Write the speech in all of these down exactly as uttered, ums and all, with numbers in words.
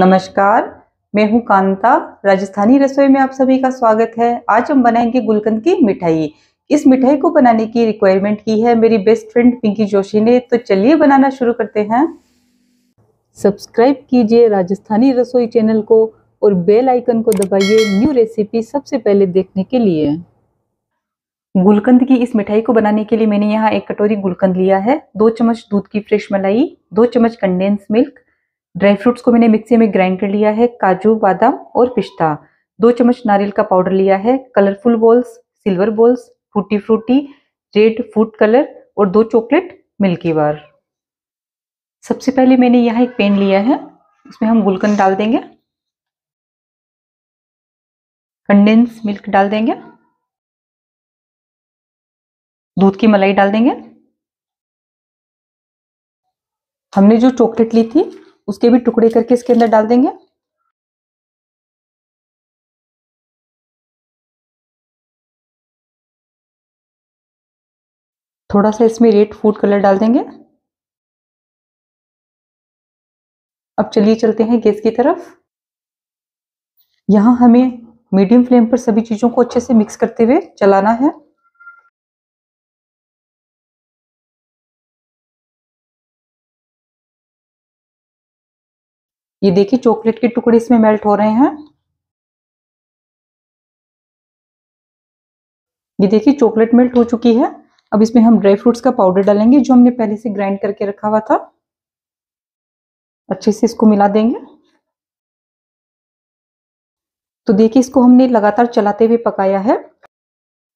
नमस्कार, मैं हूं कांता। राजस्थानी रसोई में आप सभी का स्वागत है। आज हम बनाएंगे गुलकंद की मिठाई। इस मिठाई को बनाने की रिक्वायरमेंट की है मेरी बेस्ट फ्रेंड पिंकी जोशी ने। तो चलिए बनाना शुरू करते हैं। सब्सक्राइब कीजिए राजस्थानी रसोई चैनल को और बेल आइकन को दबाइए न्यू रेसिपी सबसे पहले देखने के लिए। गुलकंद की इस मिठाई को बनाने के लिए मैंने यहाँ एक कटोरी गुलकंद लिया है, दो चम्मच दूध की फ्रेश मलाई, दो चम्मच कंडेंस मिल्क, ड्राई फ्रूट्स को मैंने मिक्सी में ग्राइंड कर लिया है, काजू, बादाम और पिस्ता, दो चम्मच नारियल का पाउडर लिया है, colourful balls, silver balls, tutti frutti, red food colour और दो चॉकलेट मिल्की बार। सबसे पहले मैंने यहाँ एक पैन लिया है, उसमें हम गुलकंद डाल देंगे, कंडेंस मिल्क डाल देंगे, दूध की मलाई डाल देंगे। हमने जो चॉकलेट ली थी उसके भी टुकड़े करके इसके अंदर डाल देंगे। थोड़ा सा इसमें रेड फूड कलर डाल देंगे। अब चलिए चलते हैं गैस की तरफ। यहाँ हमें मीडियम फ्लेम पर सभी चीजों को अच्छे से मिक्स करते हुए चलाना है। ये देखिए, चॉकलेट के टुकड़े इसमें मेल्ट हो रहे हैं। ये देखिए, चॉकलेट मेल्ट हो चुकी है। अब इसमें हम ड्राई फ्रूट्स का पाउडर डालेंगे जो हमने पहले से ग्राइंड करके रखा हुआ था। अच्छे से इसको मिला देंगे। तो देखिए, इसको हमने लगातार चलाते हुए पकाया है।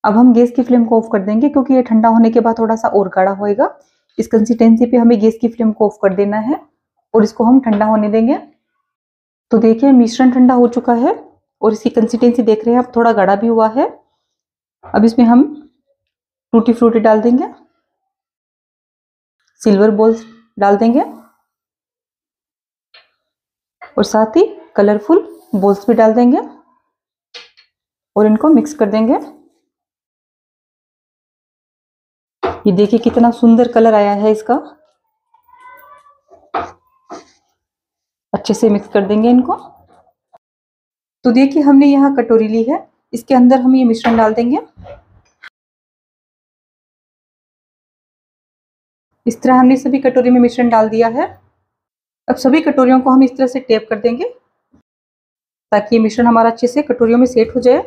अब हम गैस की फ्लेम को ऑफ कर देंगे क्योंकि ये ठंडा होने के बाद थोड़ा सा और गाढ़ा होएगा। इस कंसिस्टेंसी पे हमें गैस की फ्लेम को ऑफ कर देना है और इसको हम ठंडा होने देंगे। तो देखिए, मिश्रण ठंडा हो चुका है और इसकी कंसिस्टेंसी देख रहे हैं आप, थोड़ा गाढ़ा भी हुआ है। अब इसमें हम टूटी फ्रूटी डाल देंगे, सिल्वर बॉल्स डाल देंगे और साथ ही कलरफुल बॉल्स भी डाल देंगे और इनको मिक्स कर देंगे। ये देखिए कितना सुंदर कलर आया है इसका। अच्छे से मिक्स कर देंगे इनको। तो देखिए, हमने यहाँ कटोरी ली है, इसके अंदर हम ये मिश्रण डाल देंगे। इस तरह हमने सभी कटोरी में मिश्रण डाल दिया है। अब सभी कटोरियों को हम इस तरह से टैप कर देंगे ताकि ये मिश्रण हमारा अच्छे से कटोरियों में सेट हो जाए।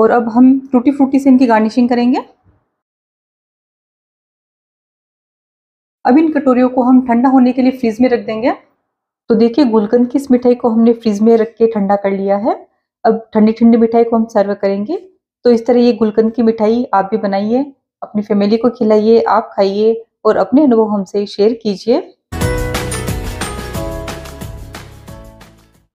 और अब हम टूटी फ्रूटी से इनकी गार्निशिंग करेंगे। अब इन कटोरियों को हम ठंडा होने के लिए फ्रीज में रख देंगे। तो देखिए, गुलकंद की इस मिठाई को हमने फ्रीज में रख के ठंडा कर लिया है। अब ठंडी ठंडी मिठाई को हम सर्व करेंगे। तो इस तरह ये गुलकंद की मिठाई आप भी बनाइए, अपनी फैमिली को खिलाइए, आप खाइए और अपने अनुभव हमसे शेयर कीजिए।